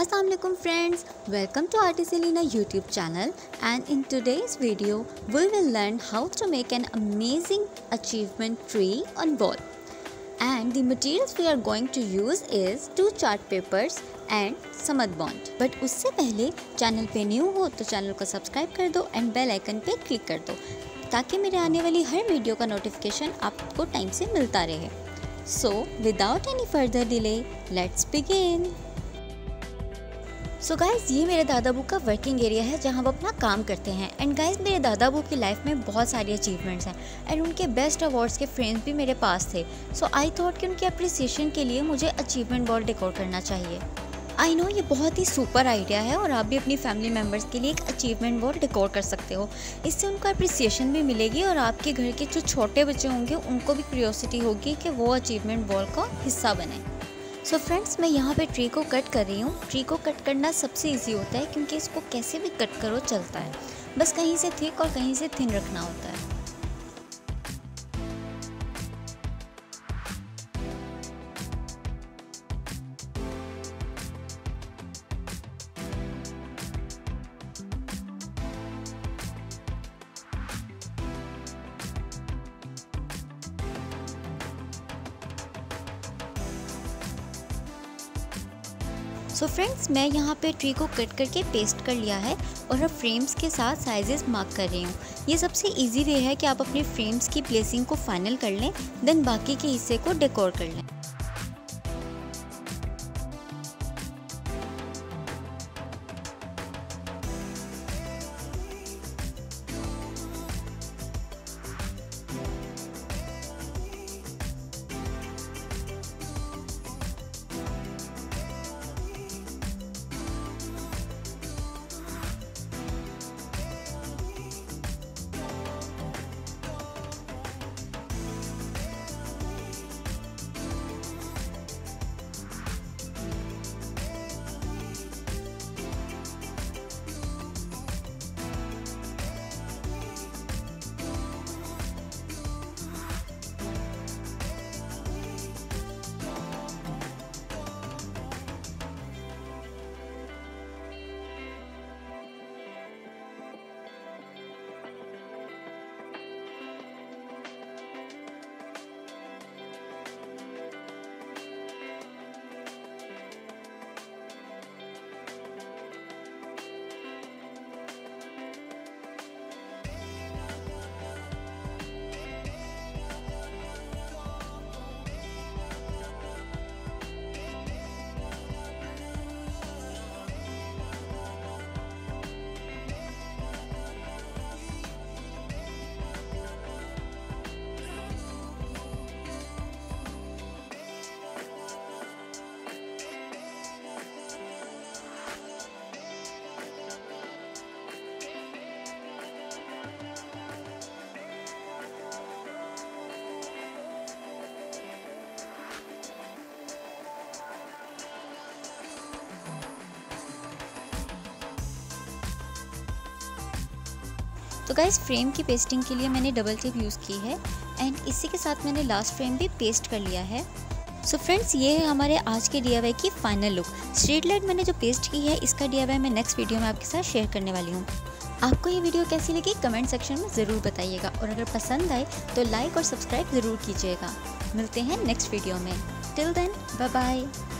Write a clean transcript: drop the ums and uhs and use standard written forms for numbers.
Assalamualaikum friends, welcome to Artisalina YouTube channel, and in today's video we will learn how to make an amazing achievement tree on wall. And the materials we are going to use is 2 chart papers and some mud bond. But उससे पहले channel पे new हो तो channel को subscribe कर दो and bell icon पे click कर दो ताकि मेरे आने वाली हर वीडियो का नोटिफिकेशन आपको टाइम से मिलता रहे. So without any further delay, let's begin. So guys ये मेरे दादाबू का वर्किंग एरिया है जहाँ वो अपना काम करते हैं. एंड गाइज़ मेरे दादाबू की लाइफ में बहुत सारी अचीवमेंट्स हैं एंड उनके बेस्ट अवार्ड्स के फ्रेम्स भी मेरे पास थे. सो आई थॉट कि उनके अप्रिसिएशन के लिए मुझे अचीवमेंट वॉल डेकोर करना चाहिए. आई नो ये बहुत ही सुपर आइडिया है और आप भी अपनी फैमिली मेम्बर्स के लिए एक अचीवमेंट वॉल डेकोर कर सकते हो. इससे उनका अप्रिसिएशन भी मिलेगी और आपके घर के जो छोटे बच्चे होंगे उनको भी क्यूरियोसिटी होगी कि वो अचीवमेंट वॉल का हिस्सा बने. सो फ्रेंड्स मैं यहाँ पे ट्री को कट कर रही हूँ. ट्री को कट करना सबसे इजी होता है क्योंकि इसको कैसे भी कट करो चलता है, बस कहीं से थिक और कहीं से थिन रखना होता है. सो फ्रेंड्स मैं यहाँ पे ट्री को कट करके पेस्ट कर लिया है और अब फ्रेम्स के साथ साइजेस मार्क कर रही हूँ. ये सबसे इजी वे है कि आप अपने फ्रेम्स की प्लेसिंग को फाइनल कर लें, देन बाकी के हिस्से को डेकोर कर लें. तो गाइस फ्रेम की पेस्टिंग के लिए मैंने डबल टेप यूज़ की है एंड इसी के साथ मैंने लास्ट फ्रेम भी पेस्ट कर लिया है. सो फ्रेंड्स ये है हमारे आज के DIY की फाइनल लुक. स्ट्रीट लाइट मैंने जो पेस्ट की है इसका DIY मैं नेक्स्ट वीडियो में आपके साथ शेयर करने वाली हूँ. आपको ये वीडियो कैसी लगी कमेंट सेक्शन में ज़रूर बताइएगा और अगर पसंद आए तो लाइक और सब्सक्राइब ज़रूर कीजिएगा. मिलते हैं नेक्स्ट वीडियो में. Till then bye bye.